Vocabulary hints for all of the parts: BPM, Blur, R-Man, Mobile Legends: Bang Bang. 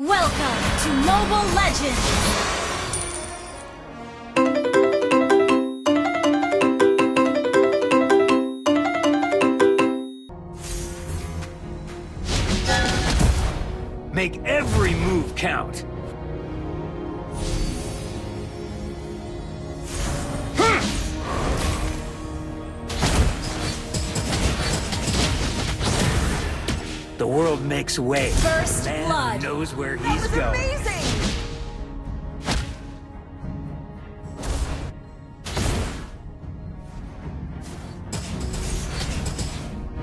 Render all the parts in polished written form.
Welcome to Mobile Legends! Make every move count! The world makes way. First man blood. Knows where that he's was going. Amazing.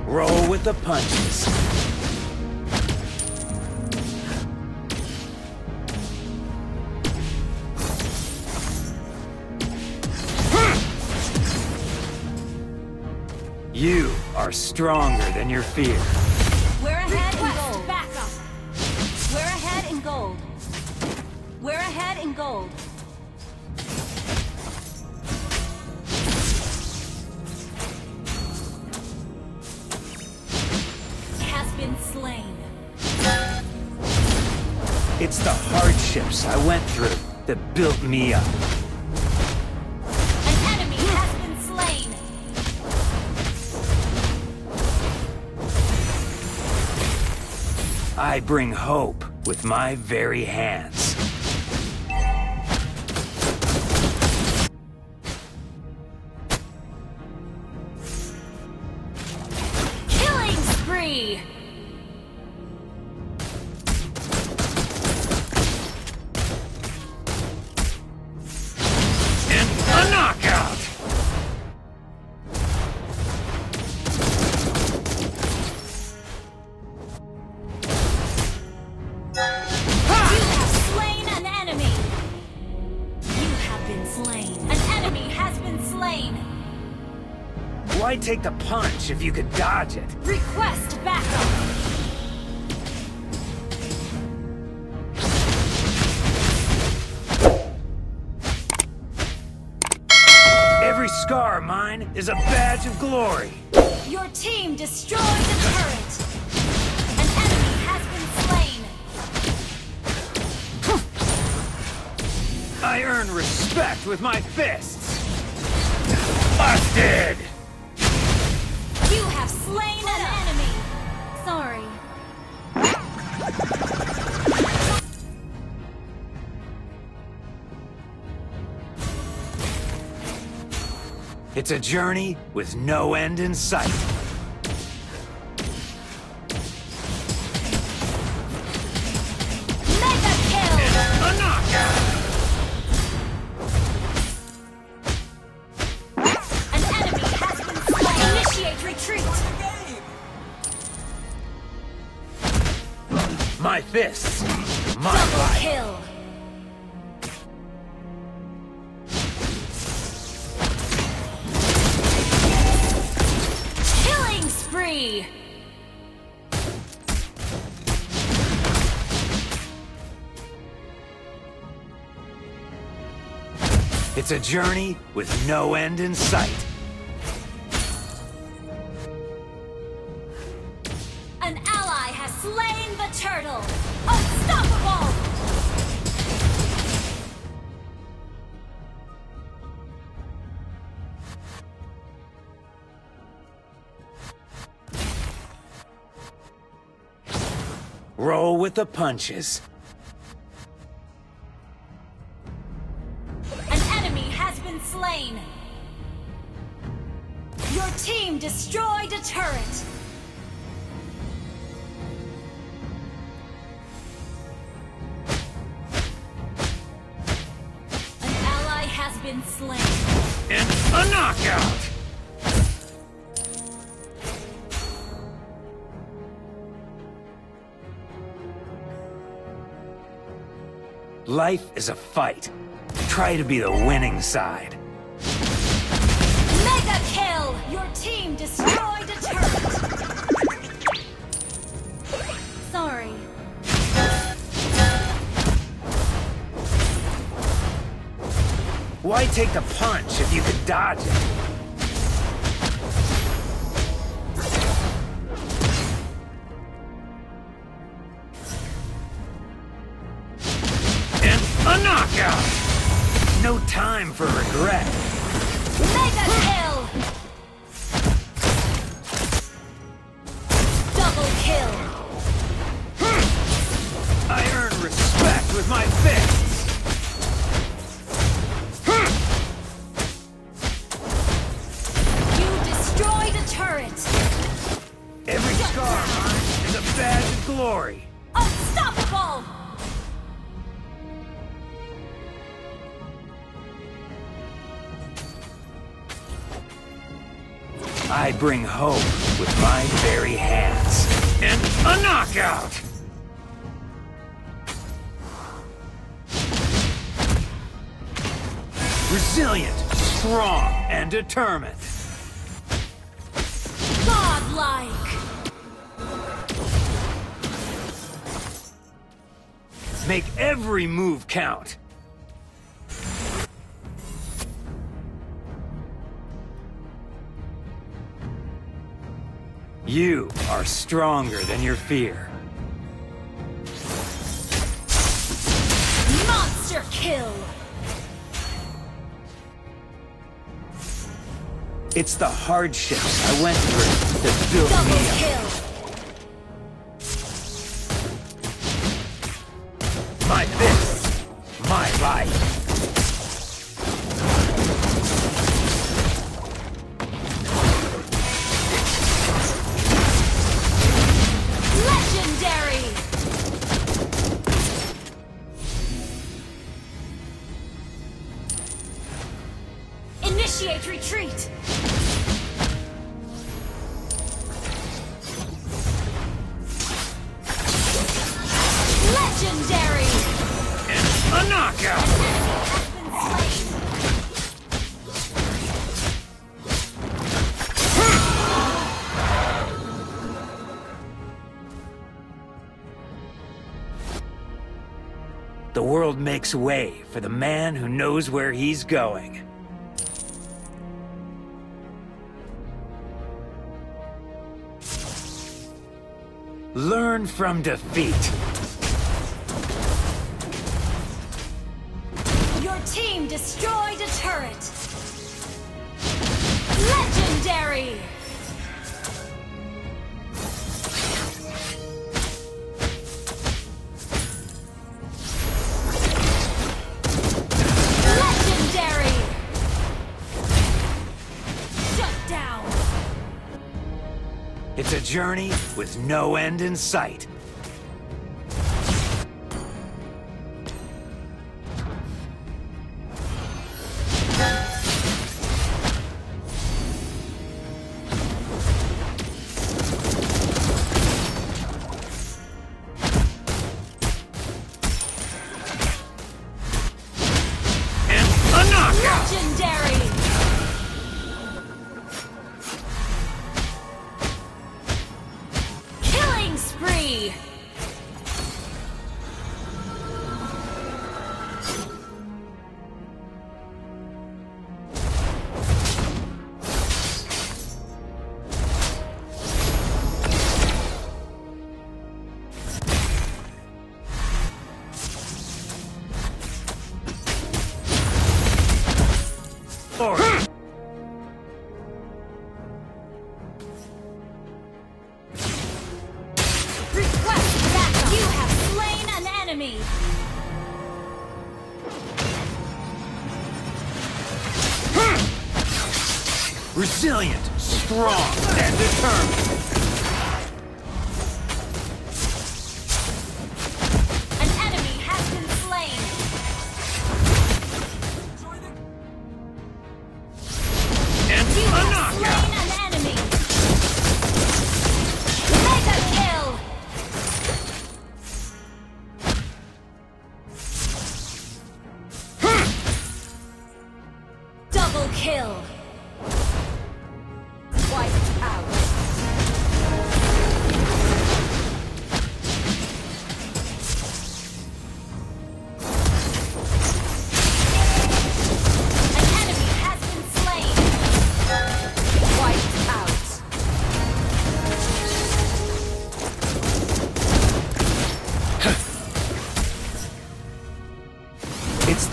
Roll with the punches. You are stronger than your fear. We're ahead in gold. Has been slain. It's the hardships I went through that built me up. An enemy has been slain. I bring hope with my very hands. Killing spree! And a knockout! Why take the punch if you could dodge it? Request backup! Every scar of mine is a badge of glory! Your team destroyed the turret! An enemy has been slain! I earn respect with my fists! Busted! You have slain an enemy! Sorry. It's a journey with no end in sight. Mega kill! A knockout! An enemy has been slain! Initiate retreat! My fists, my life. Kill. Killing spree. It's a journey with no end in sight. An ally has slain the turtle! Unstoppable! Roll with the punches. An enemy has been slain! Your team destroyed a turret! Been slain. And a knockout! Life is a fight. Try to be the winning side. Mega kill! Your team destroyed a turret! Sorry. Why take the punch if you could dodge it? no time for regret. Mega kill! Double kill! I earn respect with my fists! You destroyed a turret! Every scar is a badge of glory! Unstoppable! I bring hope with my very hands. And a knockout! Resilient, strong, and determined. Godlike! Make every move count. You are stronger than your fear. Monster kill! It's the hardships I went through that built me up. My fists, my life. Initiate retreat! Legendary! And a knockout! The world makes way for the man who knows where he's going. Learn from defeat. Your team destroyed a turret. Legendary. Legendary. Shut down. It's a journey with no end in sight. And a knockout! Legendary! Spree! Enemy. Resilient, strong, and determined. An enemy has been slain. And you a knockout. Slain an enemy. Mega kill. Double kill! Wiped out!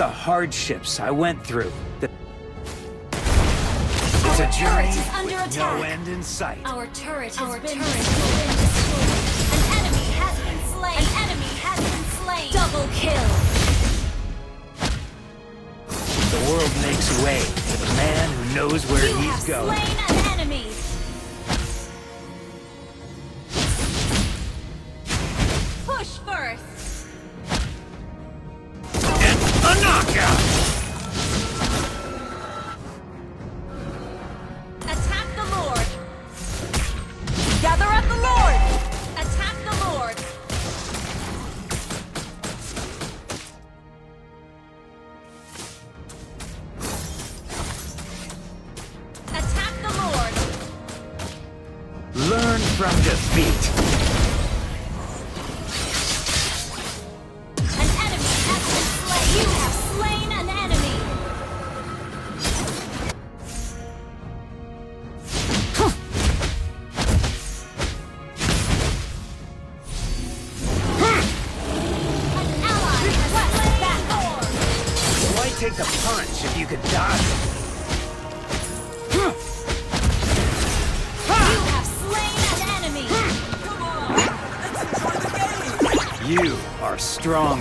the hardships I went through. It's a journey with no end in sight. Our turret has been destroyed. An enemy has been slain. An enemy has been slain. Double kill. The world makes way for the man who knows where he's going. You have slain an enemy. Push first. And a knockout. Learn from defeat. An enemy has been slain. You have slain an enemy. An ally requests back. Why take the punch if you could dodge it? You are strong.